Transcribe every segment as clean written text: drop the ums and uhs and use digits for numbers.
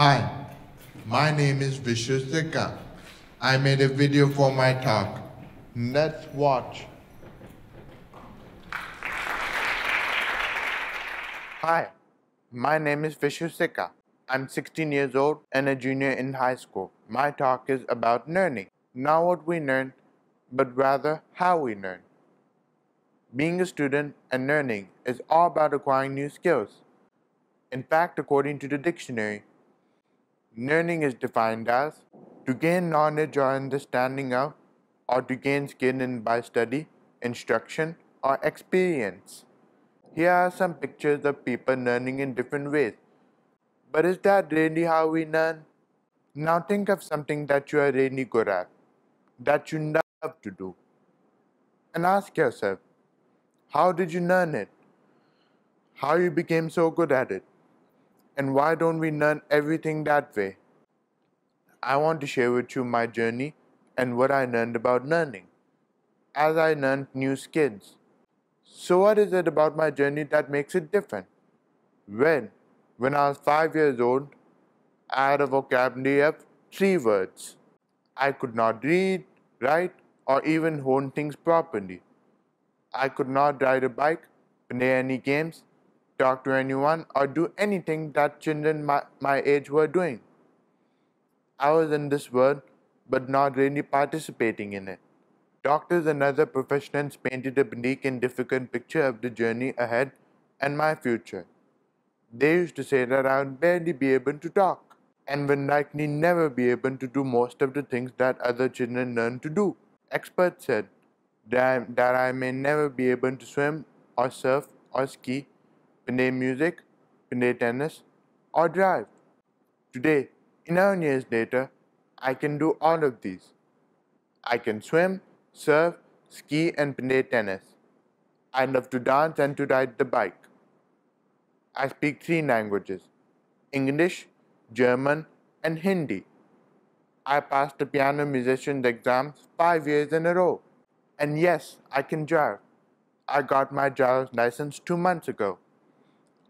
Hi, my name is Vishu Sikka. I made a video for my talk. Let's watch. Hi, my name is Vishu Sikka. I'm 16 years old and a junior in high school. My talk is about learning. Not what we learn, but rather how we learn. Being a student and learning is all about acquiring new skills. In fact, according to the dictionary, learning is defined as to gain knowledge or understanding of, or to gain skill in by study, instruction, or experience. Here are some pictures of people learning in different ways. But is that really how we learn? Now think of something that you are really good at, that you love to do, and ask yourself, how did you learn it? How you became so good at it? And why don't we learn everything that way? I want to share with you my journey and what I learned about learning, as I learned new skills. So what is it about my journey that makes it different? Well, when I was 5 years old, I had a vocabulary of 3 words. I could not read, write, or even hold things properly. I could not ride a bike, play any games, talk to anyone, or do anything that children my age were doing. I was in this world, but not really participating in it. Doctors and other professionals painted a bleak and difficult picture of the journey ahead and my future. They used to say that I would barely be able to talk, and would likely never be able to do most of the things that other children learn to do. Experts said that I may never be able to swim or surf or ski, play music, play tennis, or drive. Today, 11 years later, I can do all of these. I can swim, surf, ski, and play tennis. I love to dance and to ride the bike. I speak 3 languages, English, German, and Hindi. I passed the piano musician's exams 5 years in a row. And yes, I can drive. I got my driver's license 2 months ago.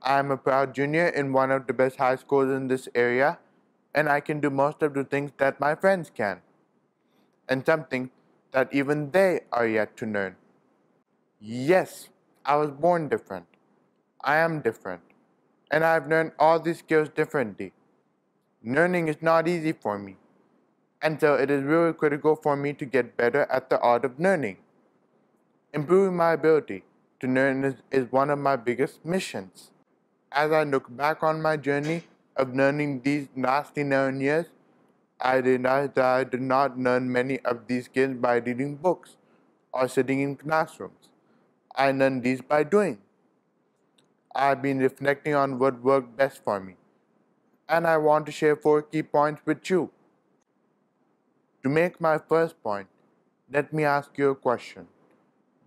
I am a proud junior in one of the best high schools in this area, and I can do most of the things that my friends can, and something that even they are yet to learn. Yes, I was born different. I am different, and I have learned all these skills differently. Learning is not easy for me, and so it is really critical for me to get better at the art of learning. Improving my ability to learn is one of my biggest missions. As I look back on my journey of learning these last 11 years, I realized that I did not learn many of these skills by reading books or sitting in classrooms. I learned these by doing. I've been reflecting on what worked best for me, and I want to share 4 key points with you. To make my first point, let me ask you a question.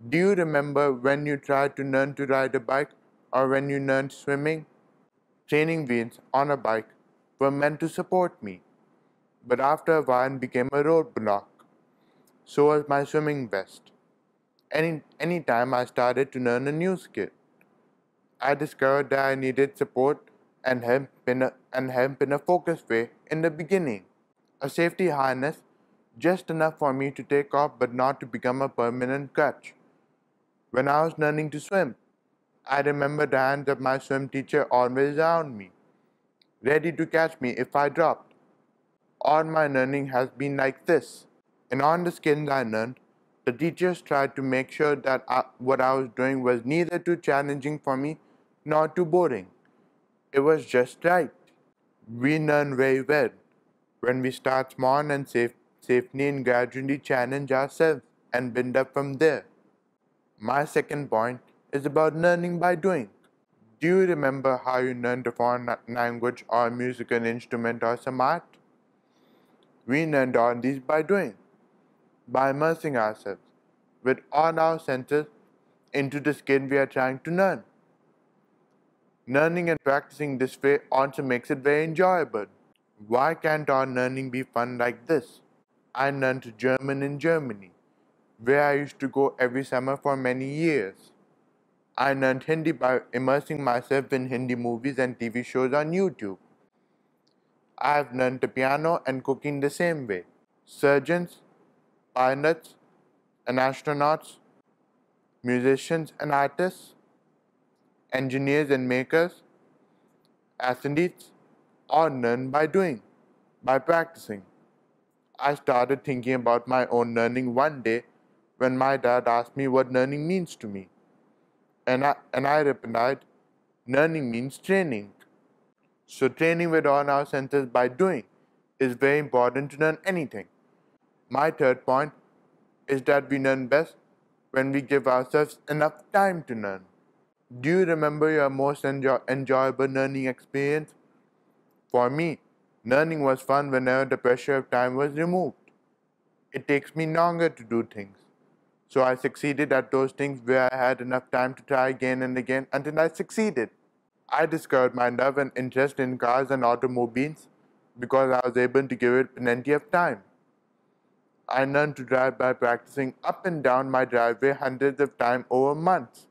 Do you remember when you tried to learn to ride a bike or when you learned swimming? Training wheels on a bike were meant to support me, but after a while became a roadblock. So was my swimming vest. Any time I started to learn a new skill, I discovered that I needed support and help in a focused way in the beginning. A safety harness, just enough for me to take off but not to become a permanent crutch. When I was learning to swim, I remember the hands of my swim teacher always around me, ready to catch me if I dropped. All my learning has been like this. And on the skills I learned, the teachers tried to make sure that what I was doing was neither too challenging for me nor too boring. It was just right. We learn very well when we start small and safely and gradually challenge ourselves and build up from there. My second point is about learning by doing. Do you remember how you learned a foreign language or a musical instrument or some art? We learned all these by doing, by immersing ourselves with all our senses into the skill we are trying to learn. Learning and practicing this way also makes it very enjoyable. Why can't our learning be fun like this? I learned German in Germany, where I used to go every summer for many years. I learned Hindi by immersing myself in Hindi movies and TV shows on YouTube. I have learned the piano and cooking the same way. Surgeons, pilots and astronauts, musicians and artists, engineers and makers, athletes all learn by doing, by practicing. I started thinking about my own learning one day when my dad asked me what learning means to me. And I replied, learning means training. So training with all our senses by doing is very important to learn anything. My third point is that we learn best when we give ourselves enough time to learn. Do you remember your most enjoyable learning experience? For me, learning was fun whenever the pressure of time was removed. It takes me longer to do things. So I succeeded at those things where I had enough time to try again and again until I succeeded. I discovered my love and interest in cars and automobiles because I was able to give it plenty of time. I learned to drive by practicing up and down my driveway hundreds of times over months.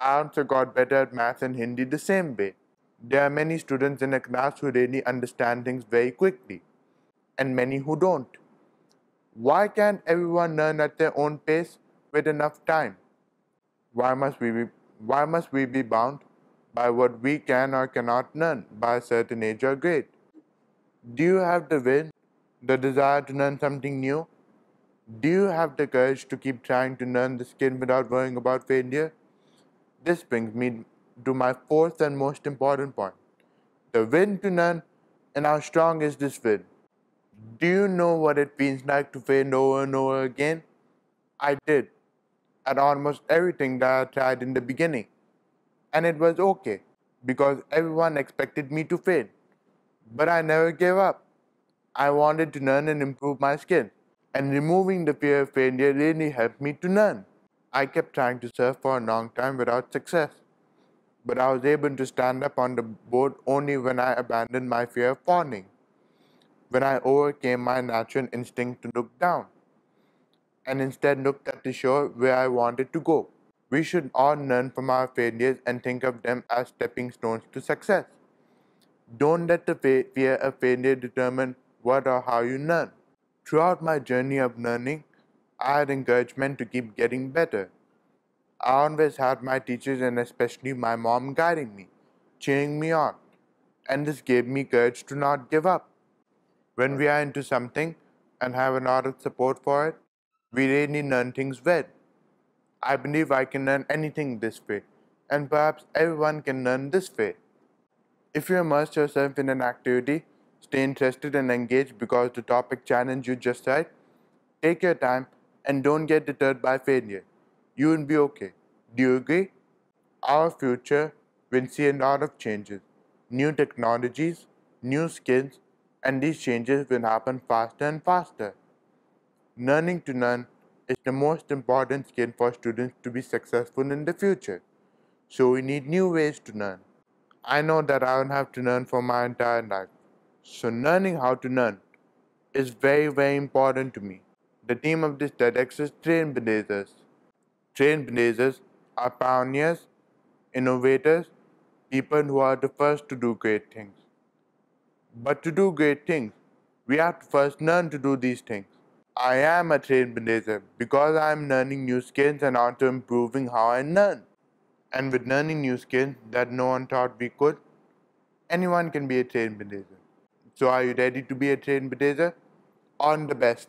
I also got better at math and Hindi the same way. There are many students in a class who really understand things very quickly, and many who don't. Why can't everyone learn at their own pace with enough time? Why must we be bound by what we can or cannot learn by a certain age or grade? Do you have the will, the desire to learn something new? Do you have the courage to keep trying to learn the skill without worrying about failure? This brings me to my fourth and most important point, the will to learn, and how strong is this will? Do you know what it feels like to fail over and over again? I did, at almost everything that I tried in the beginning. And it was okay, because everyone expected me to fail. But I never gave up. I wanted to learn and improve my skill, and removing the fear of failure really helped me to learn. I kept trying to surf for a long time without success, but I was able to stand up on the board only when I abandoned my fear of falling, when I overcame my natural instinct to look down, and instead looked at the shore where I wanted to go. We should all learn from our failures and think of them as stepping stones to success. Don't let the fear of failure determine what or how you learn. Throughout my journey of learning, I had encouragement to keep getting better. I always had my teachers and especially my mom guiding me, cheering me on, and this gave me courage to not give up. When we are into something and have a lot of support for it, we really learn things well. I believe I can learn anything this way, and perhaps everyone can learn this way. If you immerse yourself in an activity, stay interested and engaged because the topic challenge you just said, take your time and don't get deterred by failure. You will be okay. Do you agree? Our future will see a lot of changes, new technologies, new skills, and these changes will happen faster and faster. Learning to learn is the most important skill for students to be successful in the future. So we need new ways to learn. I know that I don't have to learn for my entire life. So learning how to learn is very, very important to me. The theme of this TEDx is trailblazers. Trailblazers are pioneers, innovators, people who are the first to do great things. But to do great things, we have to first learn to do these things. I am a trailblazer because I am learning new skills and also improving how I learn. And with learning new skills that no one thought we could, anyone can be a trailblazer. So are you ready to be a trailblazer? On the best.